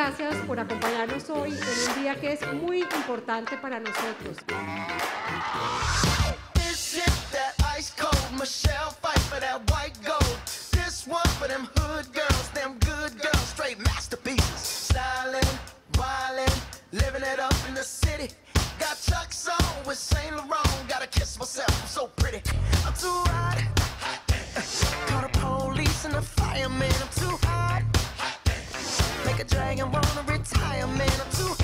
gracias por acompañarnos hoy en un día que es muy importante para nosotros. Man, I'm too hot. Make a dragon wanna retire, man, I'm too hot.